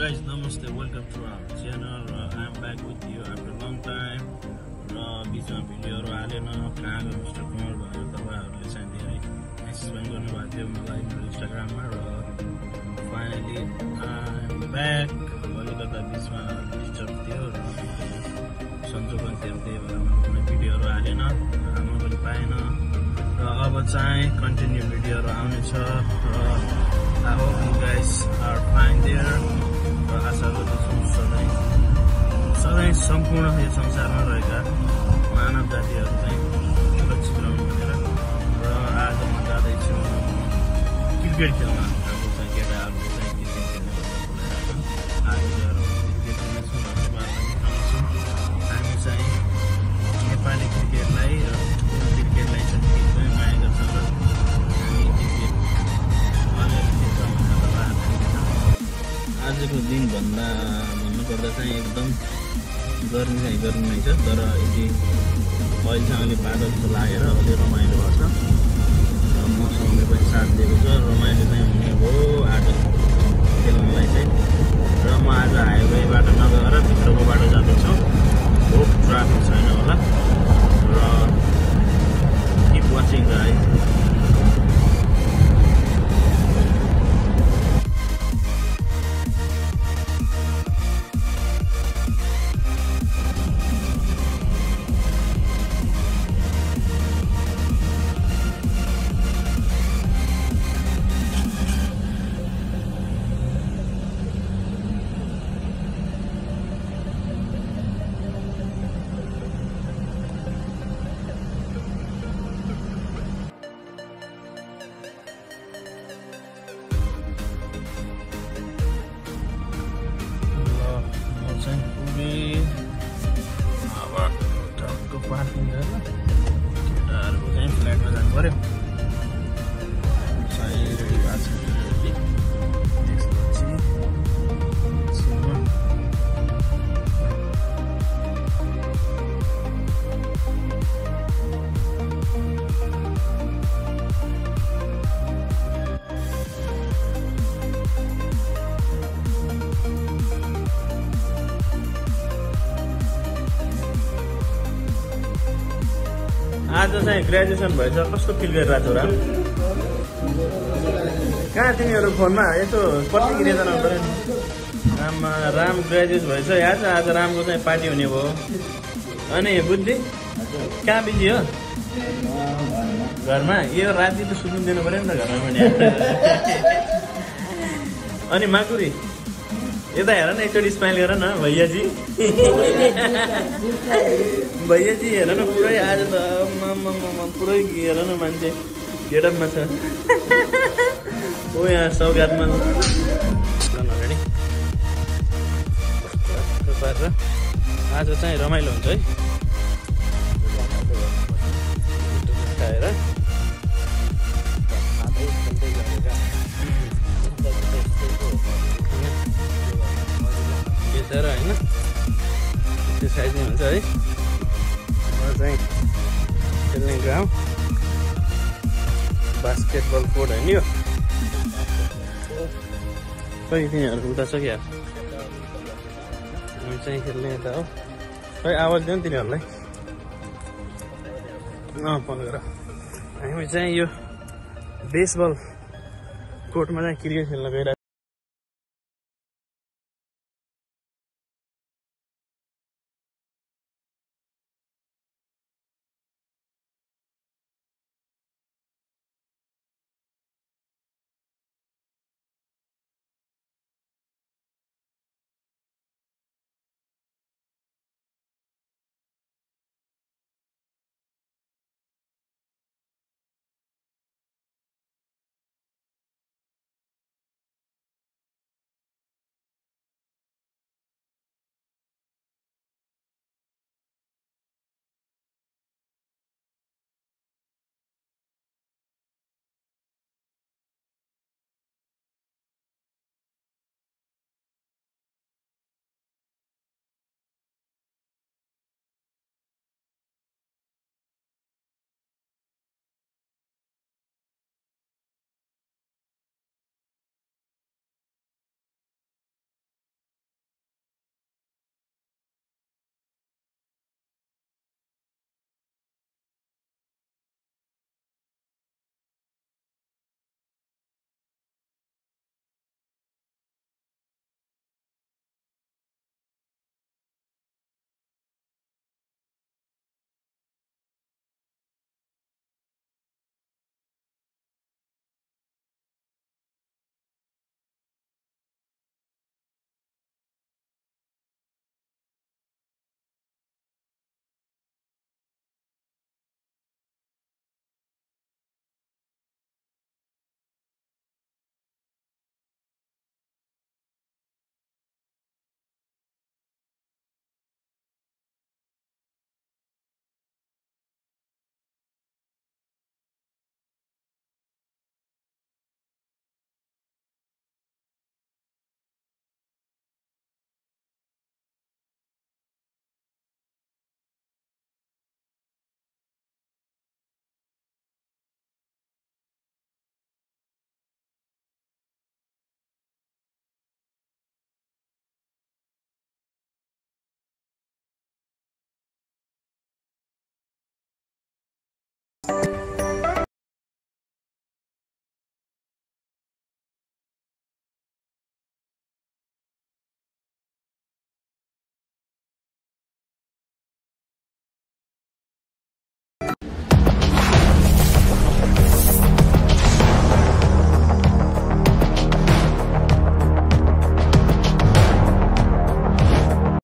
guys, namaste, welcome to our channel. I'm back with you after a long time. Bisma video haru halema kaam Instagram ma tapaharuले चाहिँ धेरै explain गर्नु भएको थियो मलाई Instagram मा र finally I'm back. मैले गर्दा बिचमा डिस्टर्ब थियो र संजोगन त्यही भएर मैले भिडियोहरु हालेन, राम्रो पनि पाएन र अब चाहिँ कन्टिन्यू भिडियोहरु आउने छ र I hope you guys are fine there. As I wrote this one, Sunday, some corner of Sansana Rega, one of that year thing, but you don't know, I don't know that it's you get them. I would get out of the thing. I get the next one of the I'm saying, if I need to get laid, I get laid and keep my mind of the आजको दिन भन्दा भन्नुपर्दा चाहिँ एकदम गर्मी चाहिँ गर्मी नै छ तर यदि अहिले बादल लागेर अलि रमाइलो भएको छ र मौसमले पनि साथ दिएको छ रमाइलो चाहिँ हुने हो आज खेल्नलाई चाहिँ र म आज हाइवेबाट नगएर भित्रको बाटो जाँदै छु हो ट्राफिक छैन होला र keep watching guys. आज चाहिँ ग्रेजुएसन भएछ कस्तो फिल गरिरहेको छ र कहाँ तिमीहरु फोनमा यसो प्रतिक्रिया जनाउनु पर्यो नि आमा राम ग्रेजुएट भएछ यार आज रामको चाहिँ पार्टी हुने भयो अनि बुद्धि कहाँ बिजी हो घरमा यो राति त सुत्नु दिनु पर्यो नि त घरमा पनि अनि माकुरी यता हेर न एकचोटी स्माइल गर न भैयाजी भैयाजी हेर न पुरै आज त पुरै हेर न मान्छे गेटअपमा छ ओ यहाँ सौगातमा अगाडि आज चाहिँ रमाइलो हुन्छ है खाएर तर हैन त्यो साइज नै हुन्छ है म चाहिँ खेल्ने ग्राउन्ड बास्केटबल कोर्ट हैन यो सही तिनीहरु उता छ क्या म चाहिँ खेल्ने यता हो खै आवाज दिउँ तिनीहरुलाई फोन गर हामी चाहिँ यो बेसबल कोर्टमा चाहिँ क्रिकेट खेल्न गएर